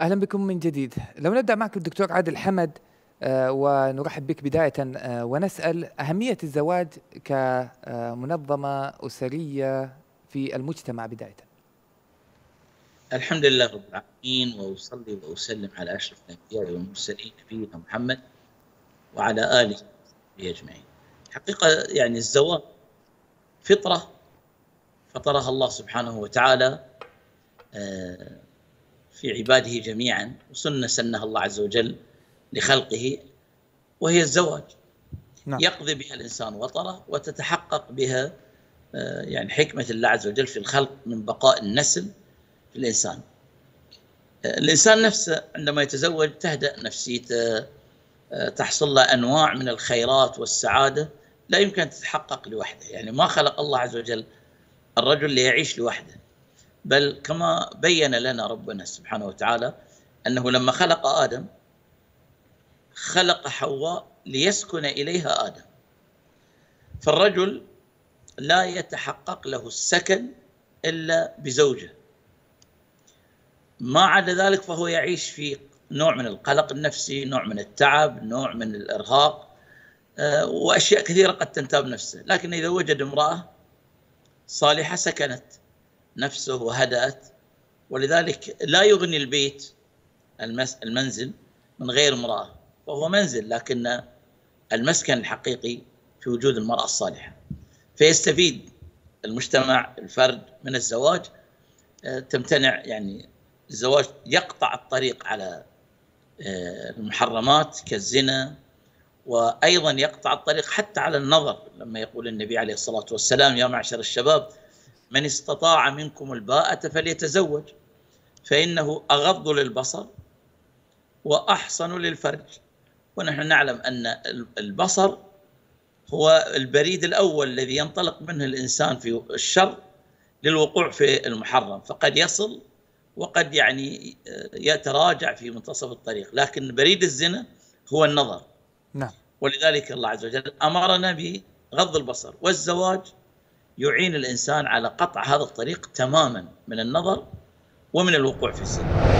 أهلا بكم من جديد. لو نبدأ معك الدكتور عادل حمد ونرحب بك بداية ونسأل أهمية الزواج كمنظمة أسرية في المجتمع بداية. الحمد لله رب العالمين، وأصلي وأسلم على أشرف الأنبياء والمرسلين نبينا محمد وعلى آله أجمعين. حقيقة يعني الزواج فطرة فطرها الله سبحانه وتعالى في عباده جميعا، وسنة سنها الله عز وجل لخلقه وهي الزواج. نعم. يقضي بها الإنسان وطره وتتحقق بها يعني حكمة الله عز وجل في الخلق من بقاء النسل في الإنسان. الإنسان نفسه عندما يتزوج تهدأ نفسيته، تحصل له أنواع من الخيرات والسعادة لا يمكن أن تتحقق لوحده. يعني ما خلق الله عز وجل الرجل ليعيش لوحده، بل كما بين لنا ربنا سبحانه وتعالى أنه لما خلق آدم خلق حواء ليسكن إليها آدم. فالرجل لا يتحقق له السكن إلا بزوجة، ما عدا ذلك فهو يعيش في نوع من القلق النفسي، نوع من التعب، نوع من الإرهاق، وأشياء كثيرة قد تنتاب نفسه. لكن إذا وجد امرأة صالحة سكنت نفسه وهدأت، ولذلك لا يغني البيت المنزل من غير امرأة، فهو منزل لكن المسكن الحقيقي في وجود المرأة الصالحة. فيستفيد المجتمع الفرد من الزواج، تمتنع يعني الزواج يقطع الطريق على المحرمات كالزنا، وأيضا يقطع الطريق حتى على النظر، لما يقول النبي عليه الصلاة والسلام: يا معشر الشباب من استطاع منكم الباءة فليتزوج فإنه أغض للبصر وأحصن للفرج. ونحن نعلم أن البصر هو البريد الأول الذي ينطلق منه الإنسان في الشر للوقوع في المحرم، فقد يصل وقد يعني يتراجع في منتصف الطريق، لكن بريد الزنا هو النظر. نعم. ولذلك الله عز وجل أمرنا بغض البصر، والزواج يعين الإنسان على قطع هذا الطريق تماما من النظر ومن الوقوع في الزنا.